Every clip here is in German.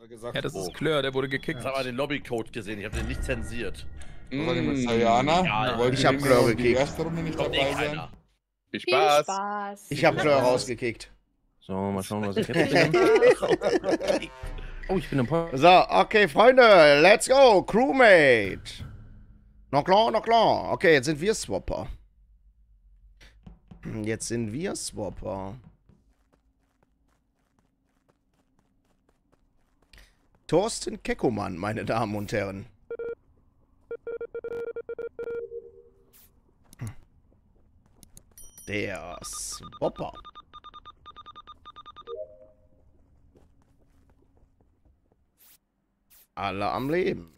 gerade gesagt. Ja, das ist Klör, der wurde gekickt. Ich habe den Lobbycode gesehen, ich habe den nicht zensiert. Ich habe Klör gekickt. Viel Spaß. Ich habe Klör rausgekickt. So, mal schauen, was ich jetzt. Oh, ich bin im Pol. So, okay, Freunde, let's go, Crewmate. Na klar, na klar. Okay, jetzt sind wir Swapper. Jetzt sind wir Swapper. Thorsten Keckomann, meine Damen und Herren. Der Swapper. Alle am Leben.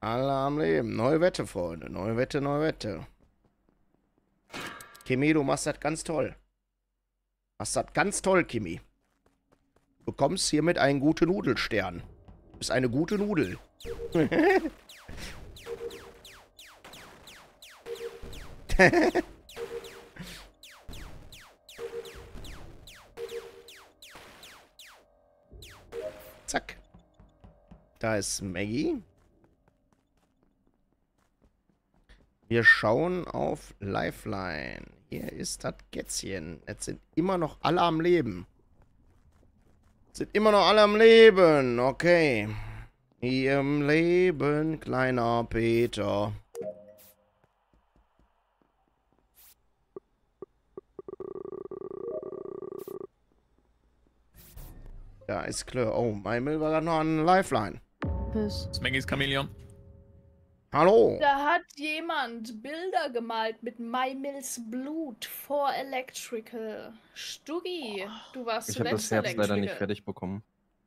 Alle am Leben. Neue Wette, Freunde. Neue Wette, neue Wette. Kimi, du machst das ganz toll. Machst das ganz toll, Kimi. Du bekommst hiermit einen guten Nudelstern. Du bist eine gute Nudel. Zack. Da ist Maggie. Wir schauen auf Lifeline. Hier ist das Kätzchen. Jetzt sind immer noch alle am Leben. Sind immer noch alle am Leben. Okay. Hier im Leben, kleiner Peter. Da ist Klör. Oh, mein Müll war gerade noch an Lifeline. Das ist Maggie's Chameleon. Hallo. Da hat jemand Bilder gemalt mit Maimils Blut vor Electrical. Stuggi, du warst zuletzt Electrical. Ich habe das Herz leider nicht fertig bekommen.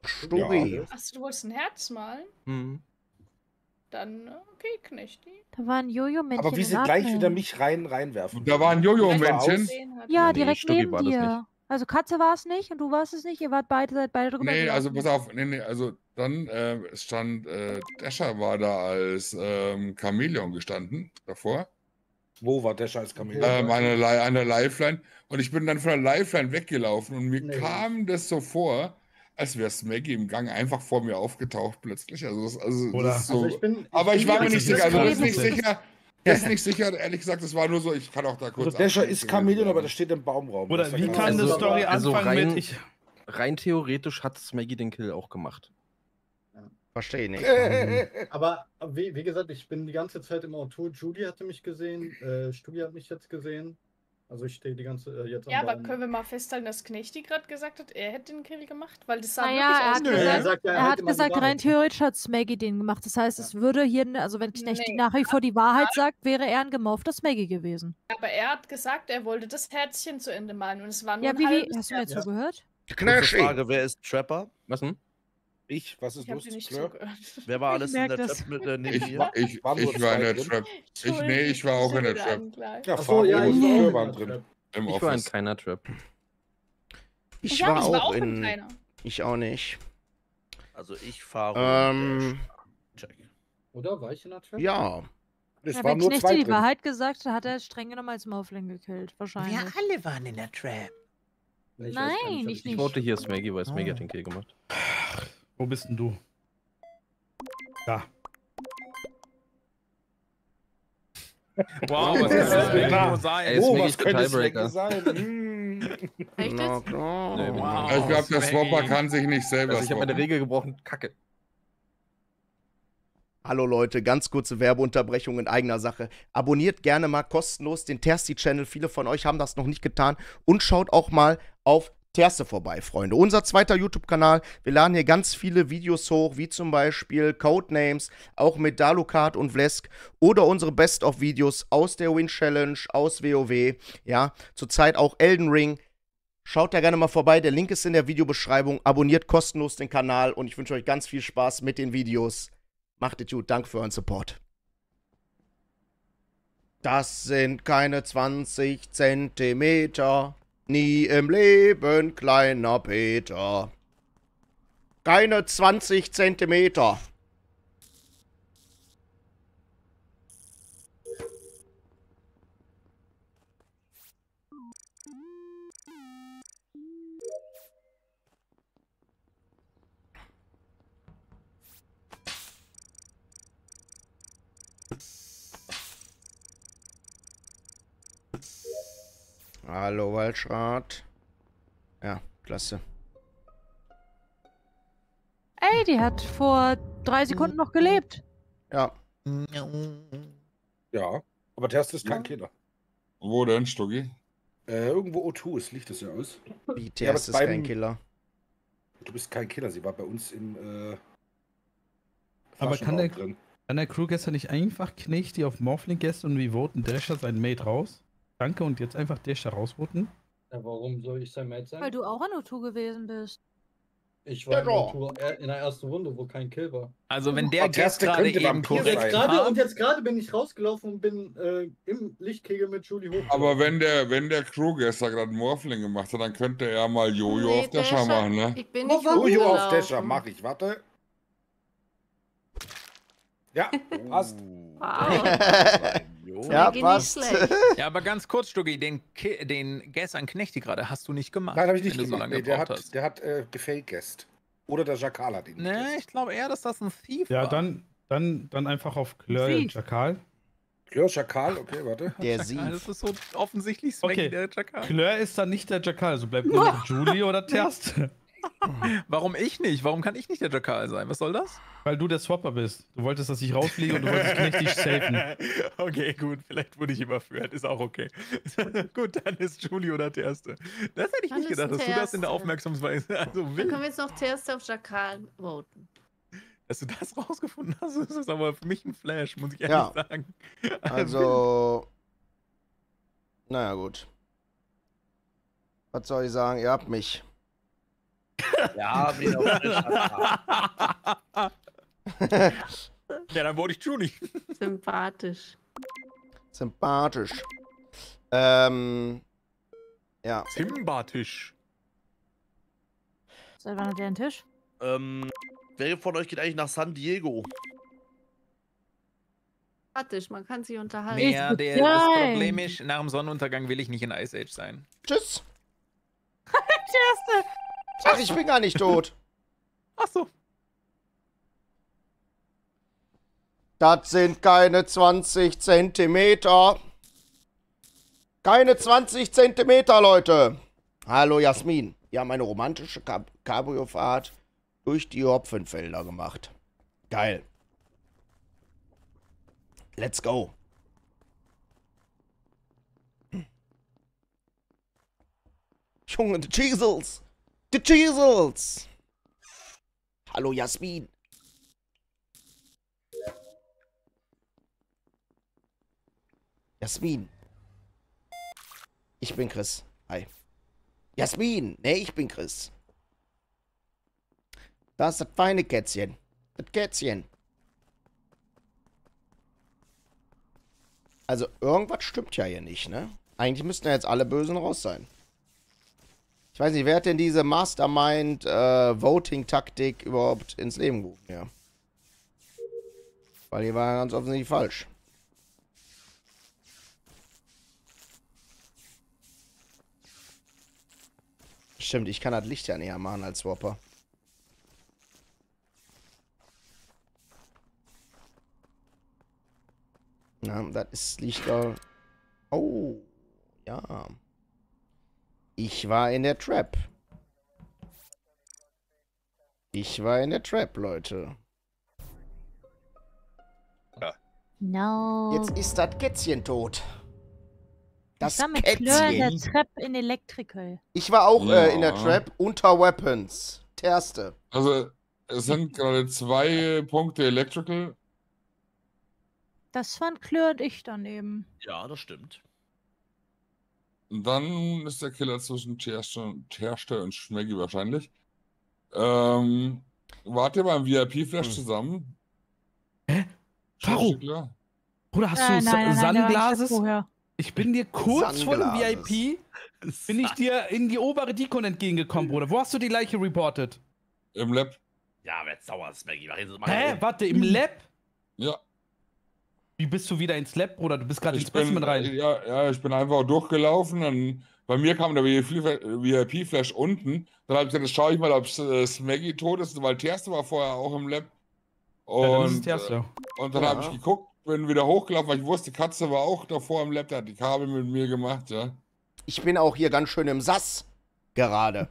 Stuggi. Ja. Achso, du wolltest ein Herz malen? Mhm. Dann, okay, Knechtli. Da war ein Jojo-Männchen. Aber wie sie gleich wieder mich reinwerfen. Da war ein Jojo-Männchen. Ja, direkt neben dir. Also Katze war es nicht und du warst es nicht. Ihr wart beide, seid beide drüber. Nee, also pass auf. Nee, nee, also... Dann stand, Dasher war da als Chamäleon gestanden, davor. Wo war Dasher als Chamäleon? Eine Lifeline. Und ich bin dann von der Lifeline weggelaufen und mir kam das so vor, als wäre Maggie im Gang einfach vor mir aufgetaucht plötzlich. Aber ich war mir nicht sicher, das ist nicht sicher, ehrlich gesagt, das war nur so, ich kann auch da kurz... Also Dasher ist Chamäleon, aber das steht im Baumraum. Oder wie kann eine Story anfangen mit... Rein theoretisch hat Maggie den Kill auch gemacht. Verstehe nicht. Aber wie gesagt, ich bin die ganze Zeit im Auto. Julie hatte mich gesehen, Studi hat mich jetzt gesehen. Also ich stehe die ganze jetzt am Baum. Aber können wir mal festhalten, dass Knechti gerade gesagt hat, er hätte den Kill gemacht? Weil das sah wirklich aus. Er hat gesagt, rein theoretisch hat Maggie den gemacht. Das heißt, es würde hier, also wenn Knechti nach wie vor die Wahrheit sagt, wäre er ein gemauftes Maggie gewesen. Aber er hat gesagt, er wollte das Herzchen zu Ende malen und es war nur ein halbes Herzchen. Hast du mir jetzt zugehört? Knechti. Frage, wer ist Trapper? Was denn? Was ist los? Wer war alles in der Trap mit neben dir? Ich war in der Trap. Ich war auch in der Trap. Ja, Fabio war drin. Ich war in keiner Trap. Ich war auch in keiner. Ich auch nicht. Also ich fahre. Oder war ich in der Trap? Ja. Wenn Knechte die Wahrheit gesagt hat, hat er streng genommen als Maufling gekillt. Wahrscheinlich. Wir alle waren in der Trap. Nein, nicht. Ich wollte hier Smaggy, weil Smaggy hat den Kill gemacht. Wo bist denn du? Da. Wow, was ist das? Was könnte Swapper sein? Echt jetzt? Ich glaube, der Swapper kann sich nicht selber. Also ich habe meine Regel gebrochen. Kacke. Hallo Leute, ganz kurze Werbeunterbrechung in eigener Sache. Abonniert gerne mal kostenlos den Tersti-Channel. Viele von euch haben das noch nicht getan. Und schaut auch mal auf Terste vorbei, Freunde. Unser zweiter YouTube-Kanal. Wir laden hier ganz viele Videos hoch, wie zum Beispiel Codenames, auch mit Dhalucard und Vlesk oder unsere Best-of-Videos aus der Win-Challenge, aus WoW, ja, zurzeit auch Elden Ring. Schaut da gerne mal vorbei, der Link ist in der Videobeschreibung. Abonniert kostenlos den Kanal und ich wünsche euch ganz viel Spaß mit den Videos. Macht es gut, danke für euren Support. Das sind keine 20 Zentimeter. Nie im Leben, kleiner Peter. Keine 20 Zentimeter. Hallo Waldschrat. Ja, klasse. Ey, die hat vor 3 Sekunden noch gelebt. Ja. Ja, aber Terste ist kein Killer. Wo denn, Stuggi? Irgendwo O2 ist, liegt das ja aus. Die Terste ist kein Killer. Du bist kein Killer, sie war bei uns im Aber kann der Crewcaster nicht einfach Knecht, die auf Morphling Gäste und wie voten Drescher sein Mate raus? Danke und jetzt einfach Drescher rausvoten? Ja, warum soll ich sein Mate sein? Weil du auch an O2 gewesen bist. Ich war in der ersten Runde, wo kein Kill war. Also wenn der Gast gerade eben korrekt war. Und jetzt gerade bin ich rausgelaufen und bin im Lichtkegel mit Julie hoch. Aber wenn der Crewgast gerade Morphling gemacht hat, dann könnte er mal Jojo auf Dasher machen, ne? Ich bin nicht Jojo auf Dasher mache ich, warte. Ja, passt. Wow. Ja, passt. Ja, aber ganz kurz, Stuggi, den Guess an Knechti gerade hast du nicht gemacht. Nein, habe ich nicht gemacht. So nee, der hat gefaked. Oder der Jackal hat ihn nicht. Nee, ich glaube eher, dass das ein Thief war. Ja, dann einfach auf Klör Jackal. Klör Jackal, okay, warte. Der Jackal, das ist so offensichtlich Swaggy, okay. Der Jackal. Klör ist dann nicht der Jackal, also bleibt nur noch Julie oder Terste. Warum ich nicht? Warum kann ich nicht der Jackal sein? Was soll das? Weil du der Swapper bist. Du wolltest, dass ich rausfliege und du wolltest knechtig safen. Okay, gut. Vielleicht wurde ich überführt. Ist auch okay. Gut, dann ist Julie oder Terste. Das hätte ich nicht gedacht, dass du das in der Aufmerksamkeit... Also dann können wir jetzt noch Terste auf Jackal voten. Dass du das rausgefunden hast, ist aber für mich ein Flash, muss ich ehrlich sagen. Also... naja, gut. Was soll ich sagen? Ihr habt mich... Ja, ja, dann wurde ich Julie. Sympathisch. Sympathisch. Ja. Sympathisch. Seit wann hat der einen Tisch? Wer von euch geht eigentlich nach San Diego? Sympathisch, man kann sich unterhalten. Ja, das Problem ist, nach dem Sonnenuntergang will ich nicht in Ice Age sein. Tschüss. Tschüss. Ach, ich bin gar nicht tot. Ach so. Das sind keine 20 Zentimeter. Keine 20 Zentimeter, Leute. Hallo, Jasmin. Wir haben eine romantische Cabrio-Fahrt durch die Hopfenfelder gemacht. Geil. Let's go. Junge, die Jesus. The Chisels! Hallo Jasmin! Jasmin! Ich bin Chris. Hi. Jasmin! Nee, ich bin Chris. Da ist das feine Kätzchen. Das Kätzchen. Also irgendwas stimmt ja hier nicht, ne? Eigentlich müssten ja jetzt alle Bösen raus sein. Ich weiß nicht, wer hat denn diese Mastermind-Voting-Taktik überhaupt ins Leben gerufen? Ja. Weil die war ganz offensichtlich falsch. Stimmt, ich kann das Licht ja näher machen als Swapper. Na, das ist Licht da. Oh, ja. Ich war in der Trap. Ich war in der Trap, Leute. Ja. No. Jetzt ist das Kätzchen tot. Das war mit Klör in der Trap in Electrical. Ich war auch in der Trap unter Weapons. Terste. Also, es sind gerade 2 Punkte Electrical. Das waren Klör und ich daneben. Ja, das stimmt. Und dann ist der Killer zwischen Terste und Schmeggy wahrscheinlich. Wart ihr beim VIP-Flash zusammen? Hä? Faro! Bruder, hast du Sunglasses? Ich bin dir kurz vor dem VIP, bin ich dir in die obere Deacon entgegengekommen, Bruder. Wo hast du die Leiche reported? Im Lab. Ja, wer sauer ist, Schmeggy. Hä? Warte, im Lab? Ja. Wie bist du wieder ins Lab, Bruder? Du bist gerade ins Specimen rein. Ja, ich bin einfach durchgelaufen. Dann bei mir kam der VIP-Flash unten. Dann habe ich gesagt, schaue ich mal, ob Smaggy tot ist, weil Terste war vorher auch im Lab. Und, ja, und dann habe ich geguckt, bin wieder hochgelaufen, weil ich wusste, Katze war auch davor im Lab, der hat die Kabel mit mir gemacht, ja. ich bin auch hier ganz schön im Sass gerade.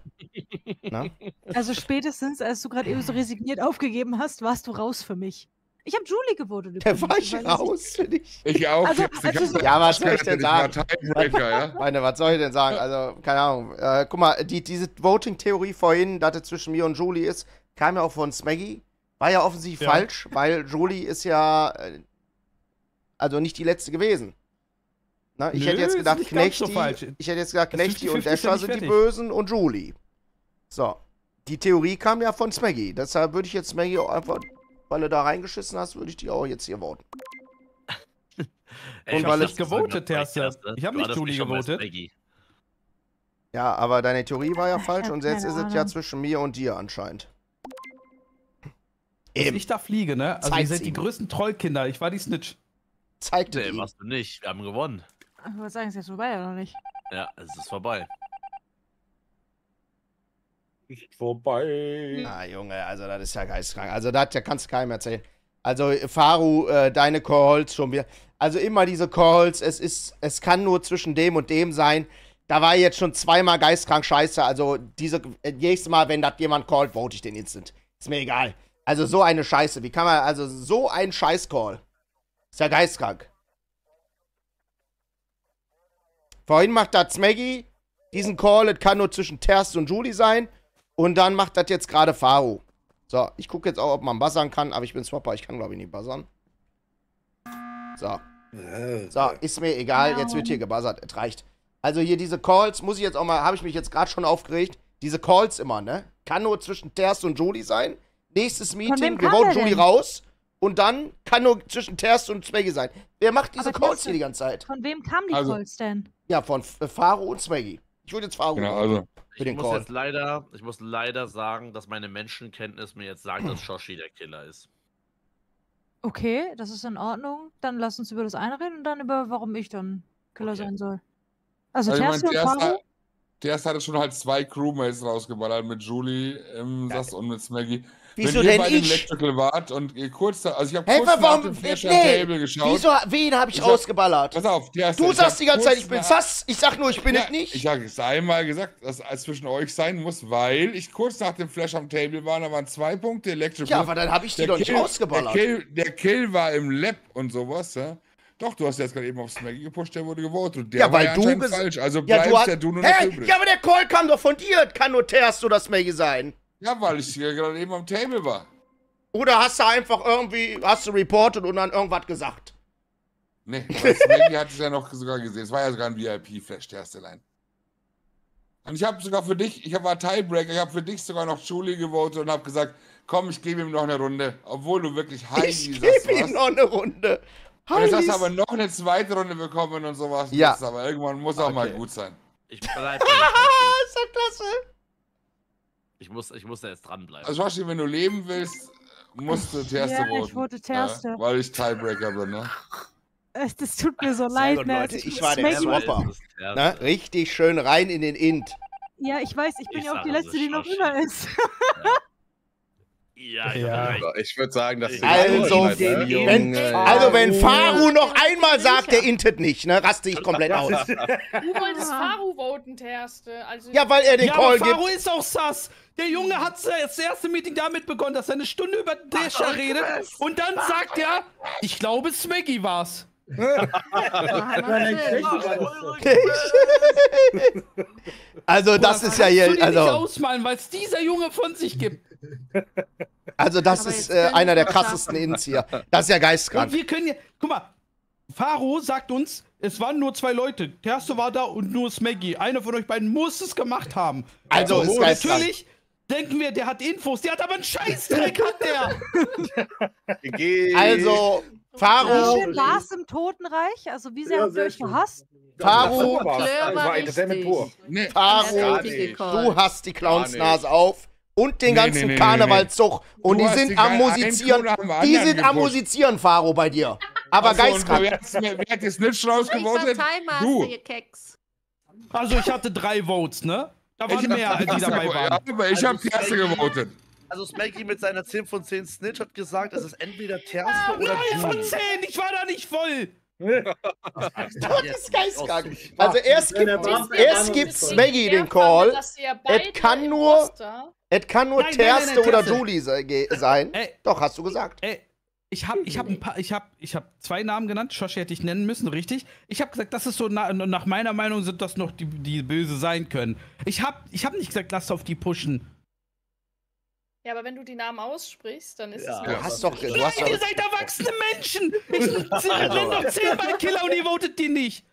Na? Also spätestens, als du gerade eben so resigniert aufgegeben hast, warst du raus für mich. Ich habe Julie gewotet. Da war ich raus für dich. Ich auch. Also, ja, was soll ich denn sagen? Ja? Meine, was soll ich denn sagen? Also, keine Ahnung. Guck mal, diese Voting-Theorie vorhin, dass es zwischen mir und Julie ist, kam ja auch von Smaggy. War ja offensichtlich falsch, weil Jolie ist ja also nicht die letzte gewesen. Na, ich hätte jetzt gedacht, Knechti, Knechti und Escher sind die Bösen und Jolie. So, die Theorie kam ja von Smaggy. Deshalb würde ich jetzt Smaggy auch einfach, weil du da reingeschissen hast, würde ich die auch jetzt hier voten. Und weil es gewotet, Terste. Ich habe nicht Jolie gewotet. Ja, aber deine Theorie war ja falsch und jetzt ist es ja zwischen mir und dir anscheinend. Dass ich da fliege, ne? Also ihr seid die größten Trollkinder. Ich war die Snitch. Zeig dir. Nee, machst du nicht. Wir haben gewonnen. Ich wollte sagen, es ist jetzt vorbei, oder nicht? Ja, es ist vorbei. Nicht vorbei. Na, Junge, also das ist ja geisteskrank. Also das kannst du keinem erzählen. Also Faru, deine Calls schon wieder. Also immer diese Calls. Es kann nur zwischen dem und dem sein. Da war jetzt schon zweimal geistkrank scheiße. Also nächstes Mal, wenn das jemand callt, vote ich den instant. Ist mir egal. Also so eine Scheiße, wie kann man, also so ein Scheiß-Call. Ist ja geistkrank. Vorhin macht das Maggie diesen Call, es kann nur zwischen Terst und Julie sein. Und dann macht das jetzt gerade Faru. So, ich gucke jetzt auch, ob man buzzern kann, aber ich bin Swapper, ich kann glaube ich nicht buzzern. So. So, ist mir egal, jetzt wird hier gebuzzert, es reicht. Also hier diese Calls, muss ich jetzt auch mal, habe ich mich jetzt gerade schon aufgeregt. Diese Calls immer, ne? Kann nur zwischen Terst und Julie sein. Nächstes Meeting, wir hauen Julie raus und dann kann nur zwischen Terst und Smaggy sein. Wer macht diese Calls hier die ganze Zeit? Von wem kamen die Calls denn? Ja, von Faru und Smaggy. Ich würde jetzt Faru Ich muss leider sagen, dass meine Menschenkenntnis mir jetzt sagt, dass Shoshi der Killer ist. Okay, das ist in Ordnung. Dann lass uns über das eine reden und dann über, warum ich dann Killer sein soll. Also Terst und Faru? Terst hatte schon halt zwei Crewmates rausgeballert, mit Julie im Sass und mit Smaggy. Wieso denn ich? Electrical wart und kurz da, also ich habe kurz nach dem Table geschaut. Wieso, wen habe ich rausgeballert? Pass auf, Terste, du sagst die ganze Zeit, ich bin Sass. Ich sag nur, ich bin es nicht. Ich habe es einmal gesagt, dass es zwischen euch sein muss, weil ich kurz nach dem Flash am Table war, da waren 2 Punkte Electrical. Ja, aber dann habe ich die doch nicht rausgeballert. Der Kill war im Lab und sowas, ja. Doch, du hast jetzt gerade eben auf Smaggy gepusht, der wurde gewotet. Und der ja, weil war ja du falsch, also bleibst ja du nur noch übrig. Ja, aber der Call kam doch von dir, kann nur Terst oder Smaggy sein. Ja, weil ich hier gerade eben am Table war. Oder hast du einfach irgendwie, hast du reportet und dann irgendwas gesagt? Nee, weil Smaggy hat es ja noch sogar gesehen. Es war ja sogar ein VIP-Flash, Terstelein. Und ich habe sogar für dich, ich war Tiebreaker, ich habe für dich sogar noch Julie gewotet und habe gesagt, komm, ich gebe ihm noch eine Runde. Obwohl du wirklich Heidi sagst. Ich gebe ihm noch eine Runde. Und du hast aber noch eine zweite Runde bekommen und sowas. Ja. Jetzt, aber irgendwann muss auch mal gut sein. Ich bleib nicht. Ist doch klasse. Ich muss da jetzt dranbleiben. Also, Joshi, wenn du leben willst, musst du Terste voten. Ich wurde Terste. Ja, weil ich Tiebreaker bin, ne? Das tut mir so leid, ne? Leute, ich war der Swapper. Na, richtig schön rein in den Int. Ja, ich weiß, ich bin ja auch die Letzte, die noch über ist. Ja. Ich würde sagen, dass wenn Faru noch einmal sagt, der intet nicht, ne, raste ich komplett aus. Du wolltest Faru voten, Terste. Also ja, weil er den Call gibt. Faru ist auch sass. Der Junge hat das erste Meeting damit begonnen, dass er eine Stunde über Desha redet und dann sagt er, ich glaube, Smaggy war's. Also das ist ja hier, also ausmalen, weil es dieser Junge von sich gibt. Also das ist einer der krassesten Ins hier. Das ist ja geistkrank. Und wir können ja, guck mal, Faru sagt uns, es waren nur 2 Leute. Terste war da und nur Smaggy. Einer von euch beiden muss es gemacht haben. Also ist geistkrank. Natürlich denken wir, der hat Infos. Der hat aber einen Scheißdreck, hat der. Also Faru. Wie Lars im Totenreich? Also wie sehr habt ihr euch verhasst? Faru, du hast die Clownsnase auf und den ganzen Karnevalszug. Und die sind am Musizieren. Die sind am Musizieren, Faru, bei dir. Aber geistkrank. Wer hat jetzt nicht rausgewotet? Du. Also ich hatte 3 Votes, ne? Da waren mehr, als die dabei waren. Aber ich habe die erste gewotet. Also Smaggy mit seiner 10 von 10 Snitch hat gesagt, es ist entweder Terste oder Julie. 9 von 10, ich war da nicht voll. Das ist geil. Also erst gibt's Maggie den Call. Es kann nur Terste oder Juli sein. Doch, hast du gesagt. Ich hab zwei Namen genannt. Shoshi hätte ich nennen müssen, richtig? Ich habe gesagt, das ist so, nach meiner Meinung sind das noch die, die böse sein können. Ich hab nicht gesagt, lass auf die pushen. Ja, aber wenn du die Namen aussprichst, dann ist es... Du hast doch... Nein, ihr seid erwachsene Menschen! Ich bin doch 10-mal Killer und ihr votet die nicht!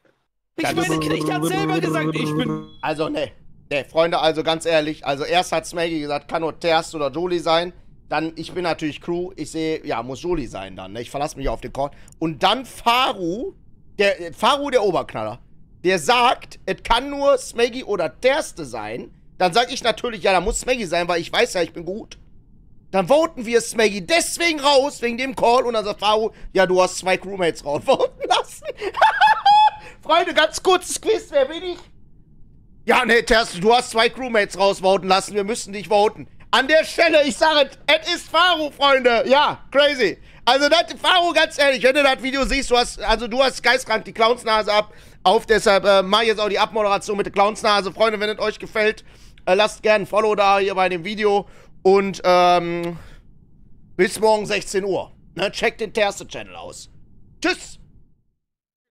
Ich meine, Knecht hat selber gesagt, ich bin... Also, ne. Ne, Freunde, also ganz ehrlich. Also, erst hat Smaggy gesagt, kann nur Terst oder Juli sein. Dann, ich bin natürlich Crew, ich sehe, ja, muss Juli sein dann, ne? Ich verlasse mich auf den Korn. Und dann Faru, der Oberknaller, der sagt, es kann nur Smaggy oder Terste sein. Dann sage ich natürlich, ja, da muss Smaggy sein, weil ich weiß ja, ich bin gut. Dann voten wir Smaggy deswegen raus, wegen dem Call. Und dann sagt Faru, ja, du hast zwei Crewmates rausvoten lassen. Freunde, ganz kurzes Quiz, wer bin ich? Ja, nee, Terste, du hast zwei Crewmates rausvoten lassen, wir müssen dich voten. An der Stelle, ich sage, es ist Faru, Freunde. Ja, crazy. Also, das, Faru, ganz ehrlich, wenn du das Video siehst, du hast geistkrank die Clownsnase ab. Auf, deshalb mach jetzt auch die Abmoderation mit der Clownsnase. Freunde, wenn es euch gefällt, lasst gerne ein Follow da hier bei dem Video. Und bis morgen 16 Uhr. Ne? Checkt den Terste-Channel aus. Tschüss.